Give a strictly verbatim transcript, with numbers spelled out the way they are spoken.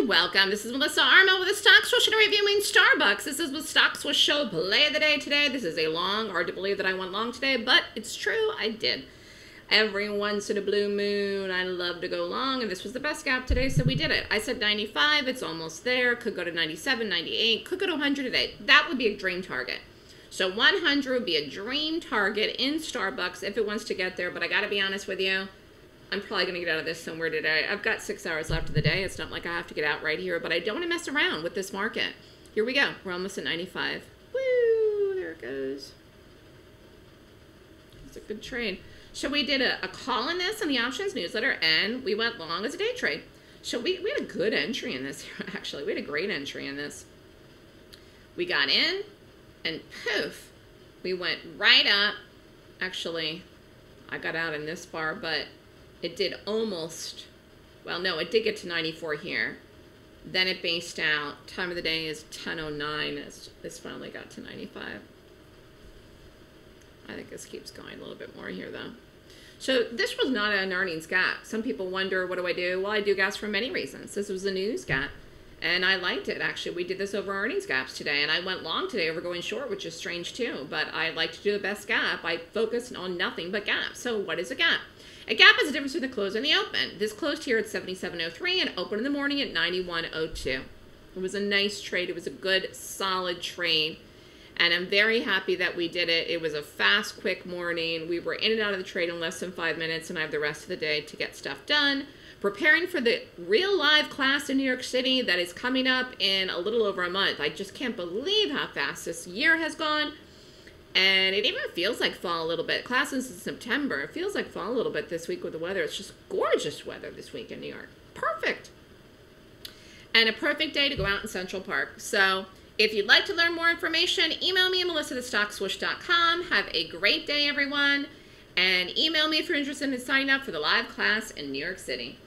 and welcome. This is Melissa Armo with a Stock Swish and reviewing Starbucks. This is with Stock Swish Show Play of the Day today. This is a long, hard to believe that I went long today, but it's true, I did. Every once in a blue moon, I love to go long, and this was the best gap today, so we did it. I said ninety-five, it's almost there. Could go to ninety-seven, ninety-eight, could go to one hundred today. That would be a dream target. So one hundred would be a dream target in Starbucks if it wants to get there, but I gotta be honest with you, I'm probably gonna get out of this somewhere today. I've got six hours left of the day. It's not like I have to get out right here, but I don't wanna mess around with this market. Here we go, we're almost at ninety-five. Woo, there it goes. It's a good trade. So we did a, a call on this in the options newsletter, and we went long as a day trade. So we, we had a good entry in this, actually. We had a great entry in this. We got in, and poof, we went right up. Actually, I got out in this bar, but it did almost, well, no, it did get to ninety-four here. Then it based out. Time of the day is ten oh nine. It's, it's finally got to ninety-five. I think this keeps going a little bit more here, though. So this was not an earnings gap. Some people wonder, what do I do? Well, I do gaps for many reasons. This was a news gap, and I liked it, actually. We did this over earnings gaps today, and I went long today over going short, which is strange, too. But I like to do the best gap. I focused on nothing but gaps. So what is a gap? A gap is the difference between the close and the open. This closed here at seventy-seven oh three and opened in the morning at ninety-one oh two. It was a nice trade. It was a good, solid trade. And I'm very happy that we did it. It was a fast, quick morning. We were in and out of the trade in less than five minutes, and I have the rest of the day to get stuff done. Preparing for the real live class in New York City that is coming up in a little over a month. I just can't believe how fast this year has gone. And it even feels like fall a little bit. Class is in September. It feels like fall a little bit this week with the weather. It's just gorgeous weather this week in New York. Perfect. And a perfect day to go out in Central Park. So if you'd like to learn more information, email me at melissa at stock swish dot com. Have a great day, everyone. And email me if you're interested in signing up for the live class in New York City.